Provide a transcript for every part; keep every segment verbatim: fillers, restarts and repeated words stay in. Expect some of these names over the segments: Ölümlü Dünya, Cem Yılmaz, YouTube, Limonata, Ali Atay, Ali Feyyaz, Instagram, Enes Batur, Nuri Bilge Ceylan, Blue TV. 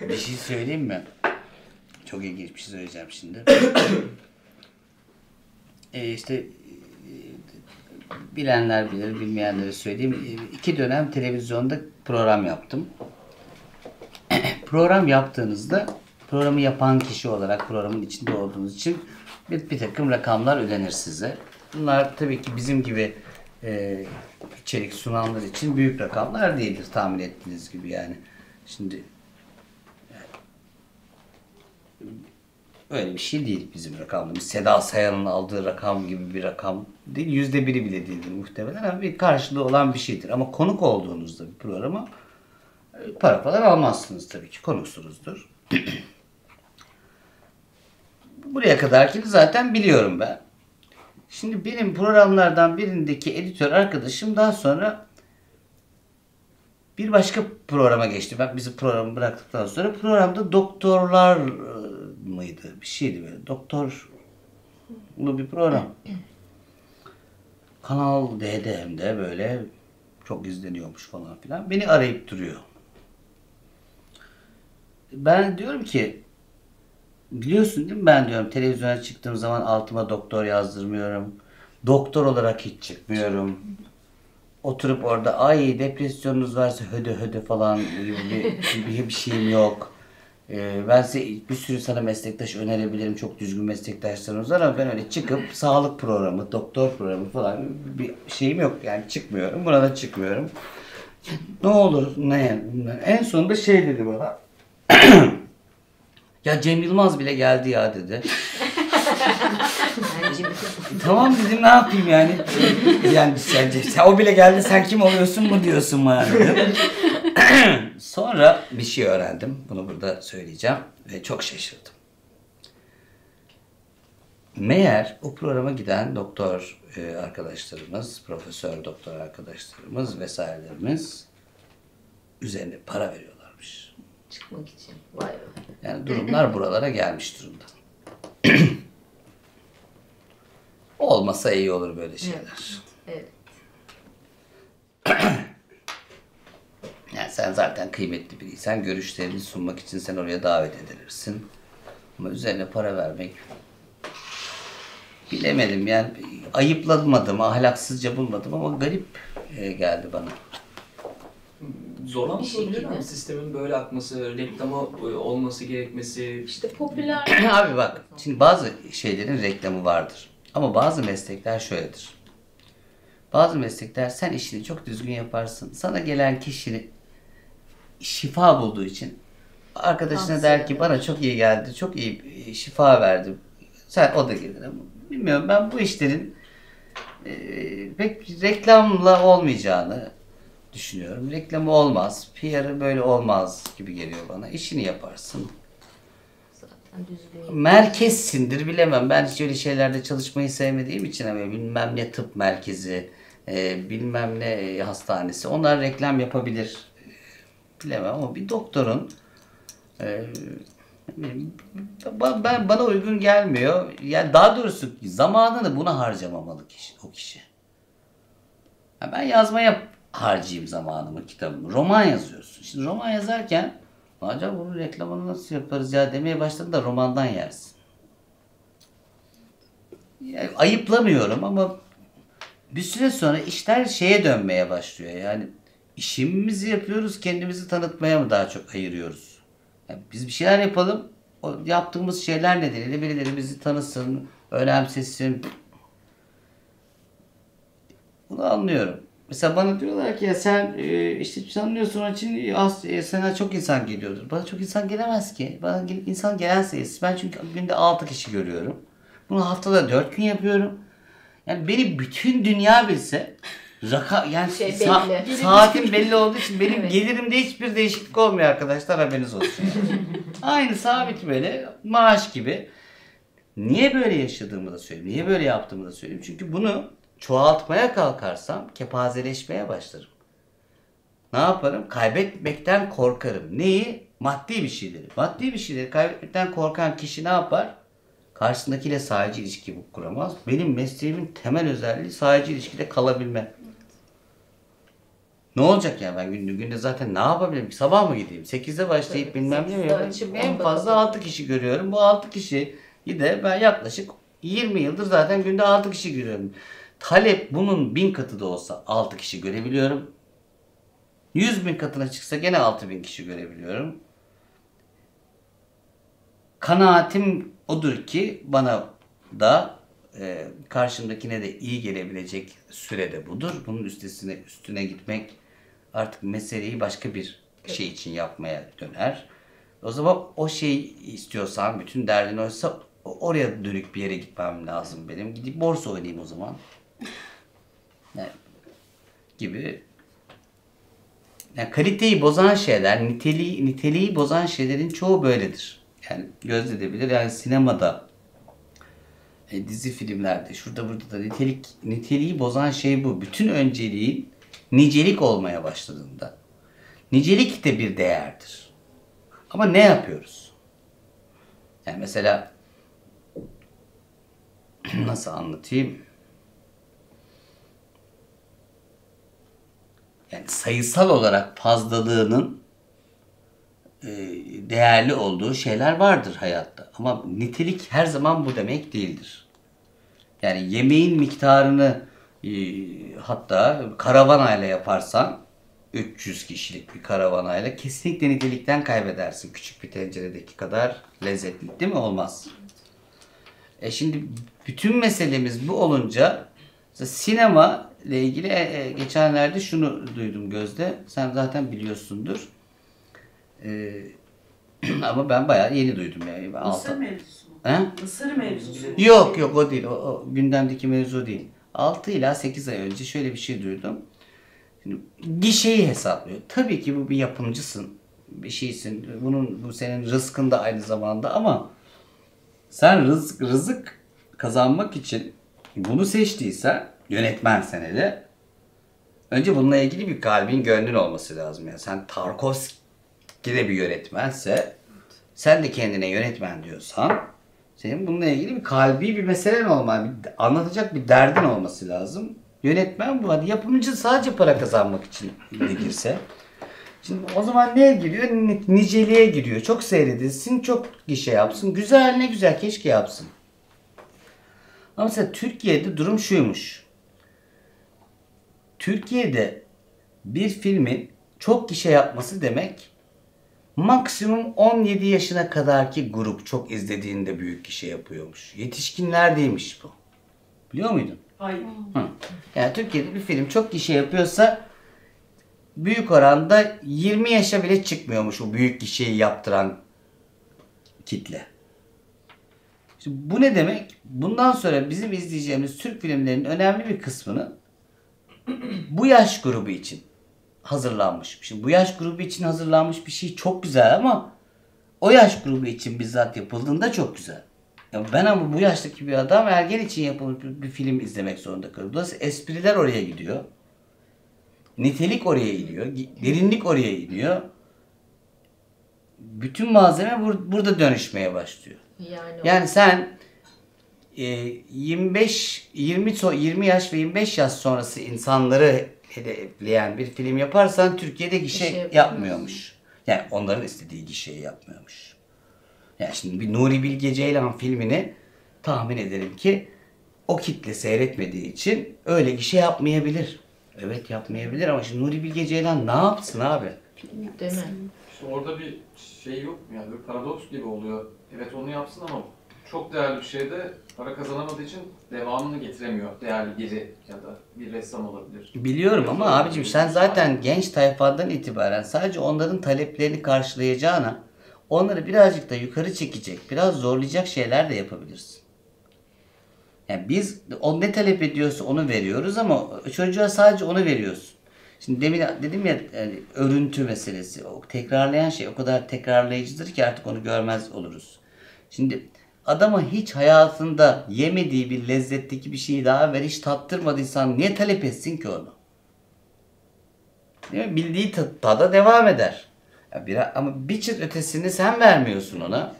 Bir şey söyleyeyim mi? Çok ilginç bir şey söyleyeceğim şimdi. e işte bilenler bilir, bilmeyenlere söyleyeyim. İki dönem televizyonda program yaptım. Program yaptığınızda, programı yapan kişi olarak programın içinde olduğunuz için bir, bir takım rakamlar ödenir size. Bunlar tabii ki bizim gibi e, içerik sunanlar için büyük rakamlar değildir tahmin ettiğiniz gibi yani. Şimdi öyle bir şey değil bizim rakamımız. Seda Sayan'ın aldığı rakam gibi bir rakam değil. Yüzde biri bile değildir muhtemelen ama bir karşılığı olan bir şeydir. Ama konuk olduğunuzda bir programa para falan almazsınız tabii ki. Konuksunuzdur. Buraya kadarkini zaten biliyorum ben. Şimdi benim programlardan birindeki editör arkadaşım daha sonra bir başka programa geçti. Ben bizi programı bıraktıktan sonra programda doktorlar mıydı? Bir şeydi böyle. Doktorlu bir program. Kanal D'de hem de böyle çok izleniyormuş falan filan. Beni arayıp duruyor. Ben diyorum ki biliyorsun değil mi, ben diyorum televizyona çıktığım zaman altıma doktor yazdırmıyorum. Doktor olarak hiç çıkmıyorum. Oturup orada ay depresyonunuz varsa hödö hödö falan gibi bir, bir şeyim yok. Ee, ben size bir sürü sana meslektaş önerebilirim. Çok düzgün meslektaşlarımız var ama ben öyle çıkıp sağlık programı, doktor programı falan bir şeyim yok. Yani çıkmıyorum. Buna da çıkmıyorum. Ne olur ne? En sonunda şey dedi bana. Ya Cem Yılmaz bile geldi ya dedi. Tamam dedim, ne yapayım yani? Yani sence sen, o bile geldi, sen kim oluyorsun mu diyorsun bana dedim. Sonra bir şey öğrendim. Bunu burada söyleyeceğim ve çok şaşırdım. Meğer o programa giden doktor arkadaşlarımız, profesör doktor arkadaşlarımız vesairelerimiz üzerine para veriyorlarmış. Çıkmak için. Vay be. Yani durumlar buralara gelmiş durumda. Olmasa iyi olur böyle şeyler. Evet. Yani sen zaten kıymetli biriysen görüşlerini sunmak için sen oraya davet edilirsin. Ama üzerine para vermek... Bilemedim yani. Ayıplamadım, ahlaksızca bulmadım ama garip geldi bana. Zorlanmış olabilir mi? Sistemin böyle akması, reklama olması gerekmesi... İşte popüler... Abi bak, şimdi bazı şeylerin reklamı vardır. Ama bazı meslekler şöyledir. Bazı meslekler sen işini çok düzgün yaparsın. Sana gelen kişinin şifa bulduğu için arkadaşına Anladım. der ki bana çok iyi geldi, çok iyi şifa verdi. Sen o da gelir ama bilmiyorum, ben bu işlerin e, pek reklamla olmayacağını düşünüyorum. Reklamı olmaz, P R'ı böyle olmaz gibi geliyor bana. İşini yaparsın. Merkezsindir, bilemem. Ben hiç öyle şeylerde çalışmayı sevmediğim için ama bilmem ne tıp merkezi, e, bilmem ne hastanesi. Onlar reklam yapabilir. Bilemem ama bir doktorun e, ben, bana uygun gelmiyor. Yani daha doğrusu zamanını buna harcamamalı kişi, o kişi. Yani ben yazmaya harcayayım zamanımı, kitabımı. Roman yazıyorsun. Şimdi roman yazarken acaba bunun reklamını nasıl yaparız ya demeye başladım da romandan yersin. Yani ayıplamıyorum ama bir süre sonra işler şeye dönmeye başlıyor. Yani işimizi yapıyoruz, kendimizi tanıtmaya mı daha çok ayırıyoruz? Yani biz bir şeyler yapalım, o yaptığımız şeyler nedeniyle birileri bizi tanısın, önemsesin. Bunu anlıyorum. Mesela bana diyorlar ki ya sen işte sanıyorsun onun için az, sana çok insan geliyordur. Bana çok insan gelemez ki. Bana insan gelen sayısı. Ben çünkü günde altı kişi görüyorum. Bunu haftada dört gün yapıyorum. Yani beni bütün dünya bilse raka, yani şey sa belli. saatim belli olduğu için benim evet. gelirimde hiçbir değişiklik olmuyor arkadaşlar, haberiniz olsun. Yani. Aynı sabit böyle maaş gibi. Niye böyle yaşadığımı da söyleyeyim. Niye böyle yaptığımı da söyleyeyim. Çünkü bunu çoğaltmaya kalkarsam kepazeleşmeye başlarım. Ne yaparım? Kaybetmekten korkarım. Neyi? Maddi bir şeyleri. Maddi bir şeyleri kaybetmekten korkan kişi ne yapar? Karşısındakiyle sahici ilişki kuramaz. Benim mesleğimin temel özelliği sahici ilişkide kalabilme. Ne olacak ya, ben günde, günde zaten ne yapabilirim ki? Sabah mı gideyim? sekizde başlayıp bilmem ne mi? En fazla altı kişi görüyorum. Bu altı kişi de ben yaklaşık yirmi yıldır zaten günde altı kişi görüyorum. Talep bunun bin katı da olsa altı kişi görebiliyorum. yüz bin katına çıksa gene altı bin kişi görebiliyorum. Kanaatim odur ki bana da e, karşımdakine de iyi gelebilecek sürede budur. Bunun üstesine üstüne gitmek artık meseleyi başka bir şey için yapmaya döner. O zaman o şeyi istiyorsan, bütün derdin oysa, oraya dönük bir yere gitmem lazım benim. Gidip borsa oynayayım o zaman. Yani, gibi. Yani kaliteyi bozan şeyler, niteliği, niteliği bozan şeylerin çoğu böyledir. Yani gözledebilir. Yani sinemada, e, dizi filmlerde, şurada burada da nitelik, niteliği bozan şey bu. Bütün önceliğin nicelik olmaya başladığında. Nicelik de bir değerdir. Ama ne yapıyoruz? Yani mesela nasıl anlatayım? Yani sayısal olarak fazlalığının e, değerli olduğu şeyler vardır hayatta. Ama nitelik her zaman bu demek değildir. Yani yemeğin miktarını e, hatta karavanayla yaparsan, üç yüz kişilik bir karavanayla kesinlikle nitelikten kaybedersin. Küçük bir tenceredeki kadar lezzetli değil mi? Olmaz. E şimdi bütün meselemiz bu olunca, sinema ile ilgili e, geçenlerde şunu duydum Gözde, sen zaten biliyorsundur. E, ama ben bayağı yeni duydum yani. Ben Mısır altı... mevzusu. He? Mısır mevzusu. Yok yok, o değil, o, o gündemdeki mevzu değil. altı ila sekiz ay önce şöyle bir şey duydum. Şimdi, gişeyi hesaplıyor. Tabii ki bu bir yapımcısın, bir şeysin, bunun bu senin rızkın da aynı zamanda, ama sen rızık, rızık kazanmak için bunu seçtiysen, yönetmen senede, önce bununla ilgili bir kalbin, gönlün olması lazım. Yani sen Tarkovski'de bir yönetmense, sen de kendine yönetmen diyorsan, senin bununla ilgili bir kalbi bir meselen olmalı, anlatacak bir derdin olması lazım. Yönetmen bu. Hadi yapımcı sadece para kazanmak için girse. Şimdi o zaman neye giriyor? Niceliğe giriyor. Çok seyredilsin, çok gişe yapsın. Güzel, ne güzel, keşke yapsın. Ama mesela Türkiye'de durum şuymuş. Türkiye'de bir filmin çok gişe yapması demek, maksimum on yedi yaşına kadarki grup çok izlediğinde büyük gişe yapıyormuş. Yetişkinler değilmiş bu. Biliyor muydun? Hayır. Hı. Yani Türkiye'de bir film çok gişe yapıyorsa, büyük oranda yirmi yaşa bile çıkmıyormuş o büyük gişeyi yaptıran kitle. Şimdi bu ne demek? Bundan sonra bizim izleyeceğimiz Türk filmlerinin önemli bir kısmını bu yaş grubu için hazırlanmış. Şimdi bu yaş grubu için hazırlanmış bir şey çok güzel, ama o yaş grubu için bizzat yapıldığında çok güzel. Ya ben ama bu yaştaki bir adam ergen için yapılmış bir film izlemek zorunda kalıyor. Dolayısıyla espriler oraya gidiyor. Nitelik oraya gidiyor, derinlik oraya gidiyor. Bütün malzeme bur burada dönüşmeye başlıyor. Yani, yani sen e, yirmi beş yirmi yirmi yaş ve yirmi beş yaş sonrası insanları hedefleyen bir film yaparsan, Türkiye'de gişe şey yapmıyormuş. Yani onların istediği gişeyi yapmıyormuş. Yani şimdi bir Nuri Bilge Ceylan filmini tahmin ederim ki o kitle seyretmediği için öyle gişe yapmayabilir. Evet, yapmayabilir, ama şimdi Nuri Bilge Ceylan ne yapsın abi? Değil mi? İşte orada bir şey yok mu yani, bir paradoks gibi oluyor. Evet, onu yapsın ama çok değerli bir şeyde para kazanamadığı için devamını getiremiyor. Değerli biri ya da bir ressam olabilir. Biliyorum ama abicim, sen zaten genç tayfadan itibaren sadece onların taleplerini karşılayacağına, onları birazcık da yukarı çekecek, biraz zorlayacak şeyler de yapabilirsin. Yani biz o ne talep ediyorsa onu veriyoruz, ama çocuğa sadece onu veriyorsun. Şimdi demin dedim ya, yani örüntü meselesi, o tekrarlayan şey o kadar tekrarlayıcıdır ki artık onu görmez oluruz. Şimdi adama hiç hayatında yemediği bir lezzetteki bir şeyi daha ver, hiç tattırmadıysan niye talep etsin ki onu? Değil mi? Bildiği tada devam eder. Ya biraz, ama bir çıt ötesini sen vermiyorsun ona.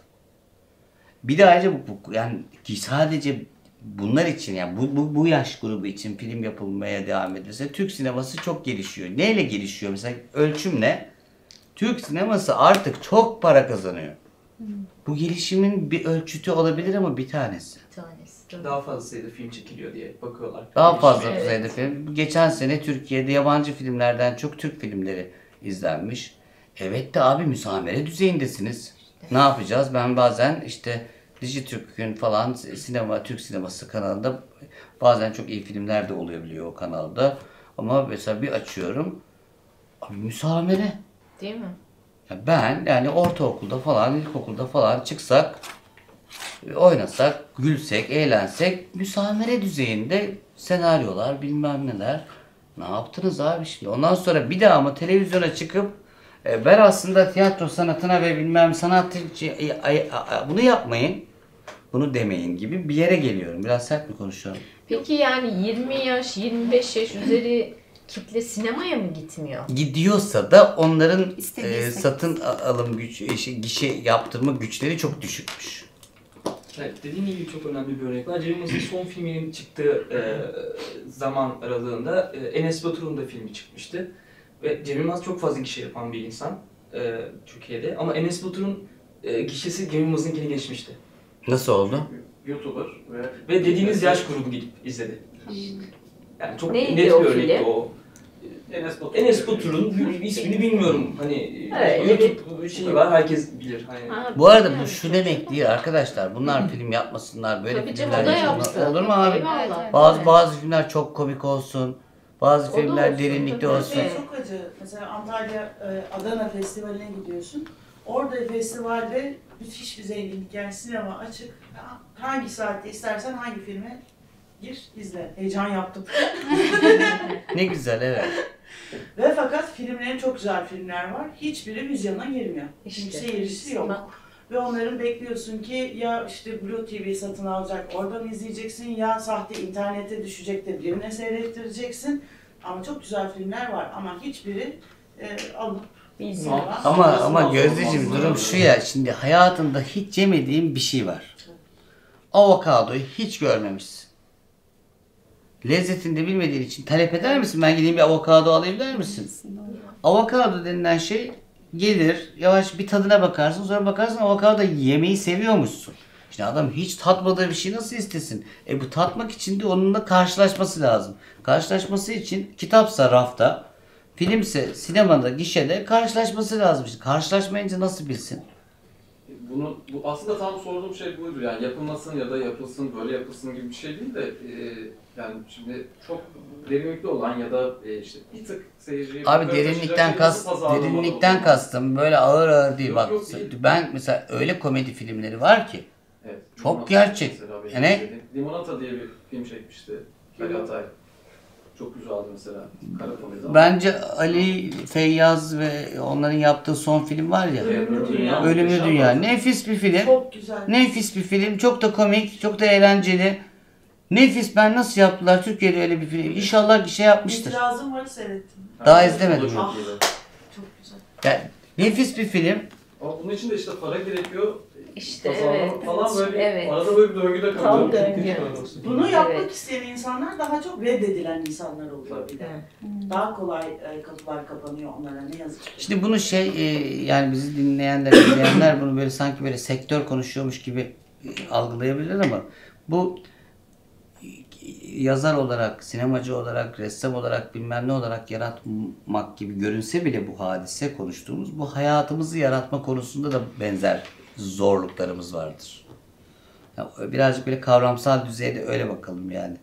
Bir de ayrıca bu, yani sadece bunlar için, yani bu, bu, bu yaş grubu için film yapılmaya devam edilirse Türk sineması çok gelişiyor. Neyle gelişiyor? Mesela ölçümle Türk sineması artık çok para kazanıyor. Hı. Bu gelişimin bir ölçütü olabilir ama bir tanesi. Bir tanesi. Tabii. Daha fazla sayıda film çekiliyor diye bakıyorlar. Daha gelişmeye. Fazla evet. sayıda film. Geçen sene Türkiye'de yabancı filmlerden çok Türk filmleri izlenmiş. Evet de abi müsamere düzeyindesiniz. İşte. Ne yapacağız? Ben bazen işte Dijitürk'ün falan sinema, Türk sineması kanalında bazen çok iyi filmler de olabiliyor o kanalda. Ama mesela bir açıyorum, abi müsamere. Değil mi? Ya ben yani ortaokulda falan, ilkokulda falan çıksak, oynasak, gülsek, eğlensek müsamere düzeyinde senaryolar, bilmem neler. Ne yaptınız abi şimdi? Ondan sonra bir daha ama televizyona çıkıp ben aslında tiyatro sanatına ve bilmem sanat bunu yapmayın, bunu demeyin gibi bir yere geliyorum. Biraz sert mi konuşuyorum? Peki yani yirmi yaş, yirmi beş yaş üzeri kitle sinemaya mı gitmiyor? Gidiyorsa da onların e, satın alım güç, gişe yaptırma güçleri çok düşükmüş. Evet, dediğim gibi çok önemli bir örnek var. Cem Yılmaz'ın son filminin çıktığı e, zaman aralığında e, Enes Batur'un da filmi çıkmıştı. Ve Cem Yılmaz çok fazla gişe yapan bir insan e, Türkiye'de. Ama Enes Batur'un e, gişesi Cem Yılmaz'ınkini geçmişti. Nasıl oldu? YouTuber ve... Ve dediğiniz yaş grubu gidip izledi. Yani çok neydi net bir örnekti o. Enes Batur. Enes Batur'un ismini bilmiyorum. Hani evet, YouTube şeyi var, herkes bilir. Hani. Bu arada bu şu demek değil arkadaşlar, bunlar film yapmasınlar, böyle tabii filmler yapmasınlar. Olur mu abi? Eyvallah. Bazı bazı filmler çok komik olsun. Bazı filmler derinlikte olsun. Çok acı. Mesela Antalya, Adana Festivali'ne gidiyorsun. Orada festivalde müthiş bir zenginlik, yani sinema açık. Hangi saatte istersen hangi filme gir, izle. Heyecan yaptım. Ne güzel, evet. Ve fakat filmlerin çok güzel filmler var. Hiçbiri vizyona girmiyor. Kimse seyircisi yok. Ve onların bekliyorsun ki ya işte Blue T V satın alacak, oradan izleyeceksin, ya sahte internete düşecek de birine seyrettireceksin. Ama çok güzel filmler var ama hiçbiri e, alıp izliyorlar. Ama ama, ama Gözdeciğim durum şu ya, şimdi hayatında hiç yemediğin bir şey var. Avokadoyu hiç görmemişsin. Lezzetini de bilmediğin için talep eder misin? Ben gideyim bir avokado alayım der misin? Avokado denilen şey gelir, yavaş bir tadına bakarsın, sonra bakarsın avokado yemeyi seviyormuşsun. Şimdi adam hiç tatmadığı bir şey nasıl istesin? E bu tatmak için de onunla karşılaşması lazım. Karşılaşması için kitapsa rafta, filmse sinemada, gişede karşılaşması lazım. İşte karşılaşmayınca nasıl bilsin? Bunu, bu aslında tam sorduğum şey buydu. Yani yapılmasın ya da yapılsın, böyle yapılsın gibi bir şey değil de e, yani şimdi çok derinlikli olan ya da e, işte bir tık seyirciye... Abi derinlikten kast, derinlikten kastım böyle ağır ağır değil. Yok, bak yok, değil. Ben mesela öyle komedi filmleri var ki evet, çok Limonata gerçek. Yani ne? Limonata diye bir film çekmişti Ali Atay. Çok güzeldi mesela. Bence Ali Feyyaz ve onların yaptığı son film var ya. Ölümlü Dünya. Ölümlü Dünya. Nefis bir film. Çok güzel. Nefis bir film. Çok da komik, çok da eğlenceli. Nefis, ben nasıl yaptılar Türkiye'de öyle bir film. İnşallah bir şey yapmıştır. İtirazım var, seyrettim. Daha izlemedim. Ah, çok güzel. Yani nefis bir film. Ama bunun için de işte para gerekiyor. İşte evet, falan böyle evet. Arada böyle bir döngüde kalıyor. Bunu yapmak evet. isteyen insanlar daha çok reddedilen insanlar oluyor bir de. Evet. Daha kolay kapılar kapanıyor onlara, ne yazık ki. Şimdi bunu şey yani bizi dinleyenler, dinleyenler bunu böyle sanki böyle sektör konuşuyormuş gibi algılayabilirler ama bu yazar olarak, sinemacı olarak, ressam olarak, bilmem ne olarak yaratmak gibi görünse bile bu hadise konuştuğumuz, bu hayatımızı yaratma konusunda da benzer zorluklarımız vardır. Yani birazcık böyle kavramsal düzeyde öyle bakalım yani.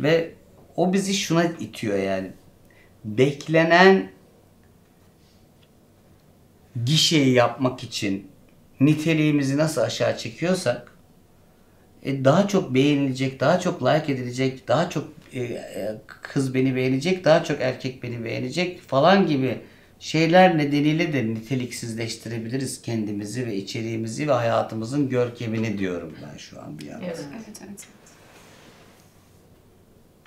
Ve o bizi şuna itiyor yani. Beklenen gişeyi yapmak için niteliğimizi nasıl aşağı çekiyorsak e, daha çok beğenilecek, daha çok like edilecek, daha çok e, kız beni beğenecek, daha çok erkek beni beğenecek falan gibi şeyler nedeniyle de niteliksizleştirebiliriz kendimizi ve içeriğimizi ve hayatımızın görkemini diyorum ben şu an bir yandan. Evet, evet, evet.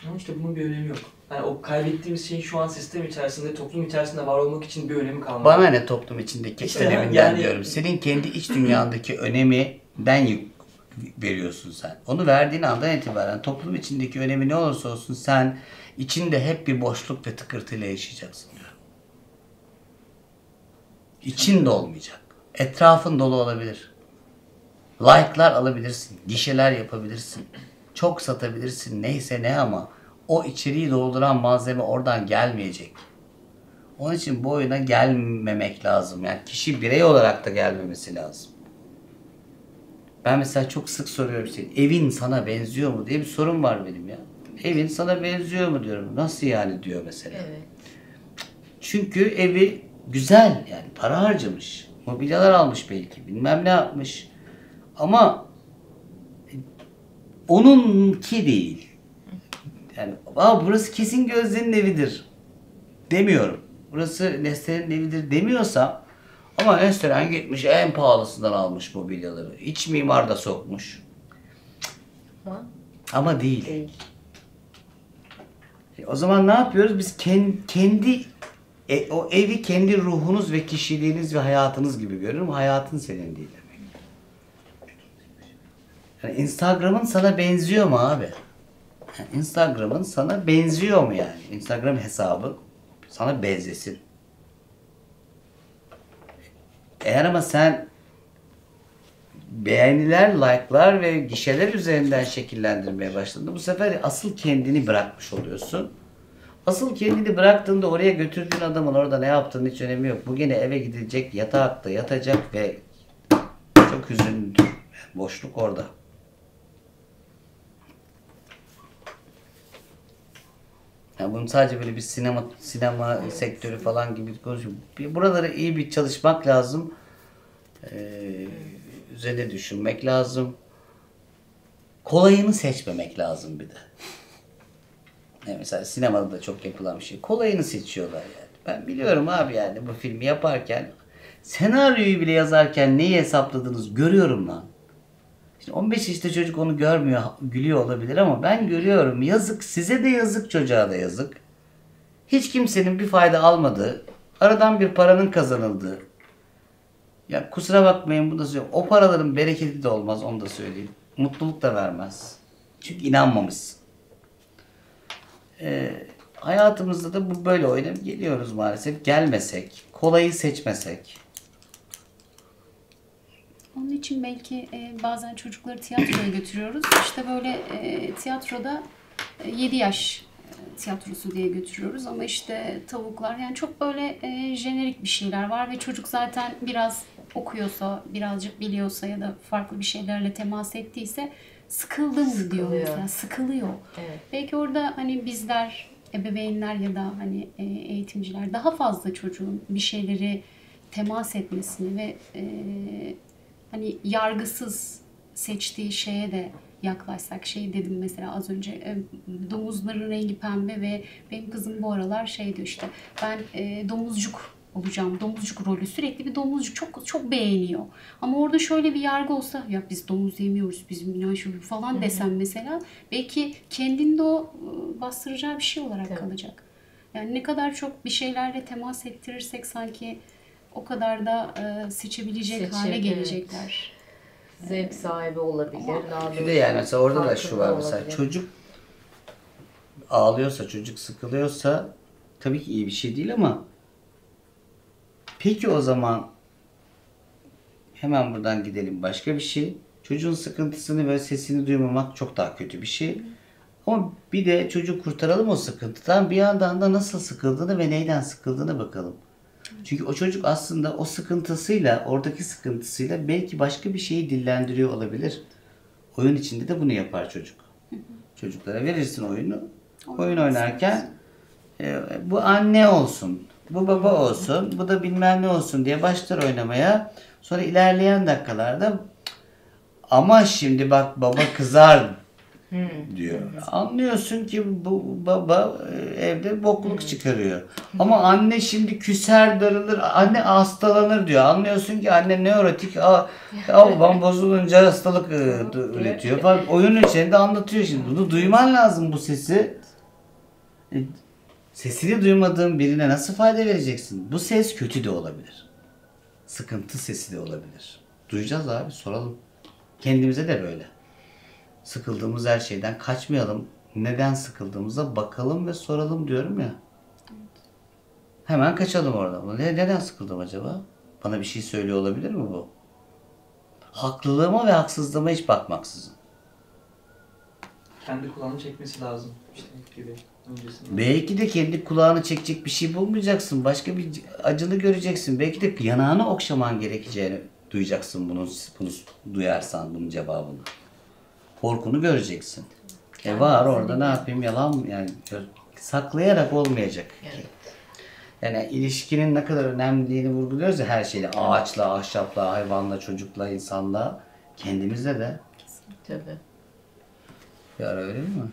Ama işte bunun bir önemi yok. Yani o kaybettiğimiz şeyin şu an sistem içerisinde, toplum içerisinde var olmak için bir önemi kalmadı. Bana ne toplum içindeki işte öneminden yani, diyorum. Senin kendi iç dünyandaki öneminden veriyorsun sen. Onu verdiğin andan itibaren toplum içindeki önemi ne olursa olsun sen içinde hep bir boşluk ve tıkırtıyla yaşayacaksın diyorum. İçin de olmayacak. Etrafın dolu olabilir. Like'lar alabilirsin, gişeler yapabilirsin, çok satabilirsin neyse ne ama o içeriği dolduran malzeme oradan gelmeyecek. Onun için bu oyuna gelmemek lazım. Yani kişi birey olarak da gelmemesi lazım. Ben mesela çok sık soruyorum senin, evin sana benziyor mu diye bir sorum var benim ya. Evin sana benziyor mu diyorum. Nasıl yani diyor mesela. Evet. Çünkü evi güzel yani, para harcamış. Mobilyalar almış belki, bilmem ne yapmış. Ama onunki değil. Yani burası kesin Gözde'nin evidir demiyorum. Burası Neslihan'ın evidir demiyorsam ama Neslihan gitmiş en pahalısından almış mobilyaları. İç mimar da sokmuş. Ama, ama değil. değil. O zaman ne yapıyoruz? Biz kendi, kendi e, o evi kendi ruhunuz ve kişiliğiniz ve hayatınız gibi görüyorum. Hayatın senin değil demek. Yani Instagram'ın sana benziyor mu abi? Yani Instagram'ın sana benziyor mu yani? Instagram hesabı sana benzesin. Eğer ama sen beğeniler, like'lar ve gişeler üzerinden şekillendirmeye başladın, bu sefer asıl kendini bırakmış oluyorsun. Asıl kendini bıraktığında oraya götürdüğün adamın orada ne yaptığının hiç önemi yok. Bu gene eve gidecek, yatakta yatacak ve çok hüzünlüdür. Boşluk orada. Yani bunun sadece böyle bir sinema sinema evet. sektörü falan gibi konuşuyorum. Buralara iyi bir çalışmak lazım. Ee, üzerine düşünmek lazım. Kolayını seçmemek lazım bir de. Yani mesela sinemada da çok yapılan bir şey. Kolayını seçiyorlar yani. Ben biliyorum abi yani bu filmi yaparken, senaryoyu bile yazarken neyi hesapladınız görüyorum lan. on beş yaşında çocuk onu görmüyor, gülüyor olabilir ama ben görüyorum. Yazık, size de yazık, çocuğa da yazık. Hiç kimsenin bir fayda almadığı, aradan bir paranın kazanıldığı. Ya kusura bakmayın bunu da söyleyeyim. O paraların bereketi de olmaz, onu da söyleyeyim. Mutluluk da vermez. Çünkü inanmamışsın. Ee, hayatımızda da bu böyle oynayıp geliyoruz maalesef. Gelmesek, kolayı seçmesek. Onun için belki e, bazen çocukları tiyatroya götürüyoruz. İşte böyle e, tiyatroda e, yedi yaş e, tiyatrosu diye götürüyoruz ama işte tavuklar yani çok böyle e, jenerik bir şeyler var ve çocuk zaten biraz okuyorsa, birazcık biliyorsa ya da farklı bir şeylerle temas ettiyse sıkıldım diyor mesela, sıkılıyor. Evet. Belki orada hani bizler, ebeveynler ya da hani e, eğitimciler daha fazla çocuğun bir şeyleri temas etmesini ve e, hani yargısız seçtiği şeye de yaklaşsak, şey dedim mesela az önce, domuzların rengi pembe ve benim kızım bu aralar şey diyor işte, ben domuzcuk olacağım, domuzcuk rolü, sürekli bir domuzcuk, çok çok beğeniyor. Ama orada şöyle bir yargı olsa, ya biz domuz yemiyoruz, bizim binaşörü falan desem mesela, belki kendinde o bastıracağı bir şey olarak evet. kalacak. Yani ne kadar çok bir şeylerle temas ettirirsek sanki o kadar da e, seçebilecek Seçim, hale gelecekler. Evet. Zevk sahibi olabilir. Bir de yani mesela orada da şu var mesela olabilir. Çocuk ağlıyorsa, çocuk sıkılıyorsa tabii ki iyi bir şey değil ama peki o zaman hemen buradan gidelim başka bir şey. Çocuğun sıkıntısını böyle sesini duymamak çok daha kötü bir şey. Ama bir de çocuğu kurtaralım o sıkıntıdan, bir yandan da nasıl sıkıldığını ve neyden sıkıldığını bakalım. Çünkü o çocuk aslında o sıkıntısıyla, oradaki sıkıntısıyla belki başka bir şeyi dillendiriyor olabilir. Oyun içinde de bunu yapar çocuk. Hı hı. Çocuklara verirsin oyunu. Oyun, oyun oynarken e, bu anne olsun, bu baba olsun, bu da bilmem ne olsun diye başlar oynamaya. Sonra ilerleyen dakikalarda ama şimdi bak baba kızar diyor. Anlıyorsun ki bu baba evde bokluk çıkarıyor. Ama anne şimdi küser, darılır, anne hastalanır diyor. Anlıyorsun ki anne nörotik, avam bozulunca hastalık üretiyor falan. Oyunun içinde anlatıyor şimdi. Bunu duyman lazım bu sesi. Sesini duymadığın birine nasıl fayda vereceksin? Bu ses kötü de olabilir. Sıkıntı sesi de olabilir. Duyacağız abi, soralım. Kendimize de böyle. Sıkıldığımız her şeyden kaçmayalım. Neden sıkıldığımıza bakalım ve soralım diyorum ya. Hemen kaçalım oradan. Ne, neden sıkıldım acaba? Bana bir şey söylüyor olabilir mi bu? Haklılığıma ve haksızlığıma hiç bakmaksızın. Kendi kulağını çekmesi lazım. İşte gibi öncesinde. Belki de kendi kulağını çekecek bir şey bulmayacaksın. Başka bir acını göreceksin. Belki de yanağını okşaman gerekeceğini duyacaksın. Bunu, bunu duyarsan bunun cevabını. Korkunu göreceksin. E var orada, ne yapayım, yalan mı? Yani saklayarak olmayacak. Evet. Yani ilişkinin ne kadar önemliliğini vurguluyoruz ya her şeyle, ağaçla, ahşapla, hayvanla, çocukla, insanla, kendimizle de. Kesinlikle. Tabii. Ya öyle değil mi?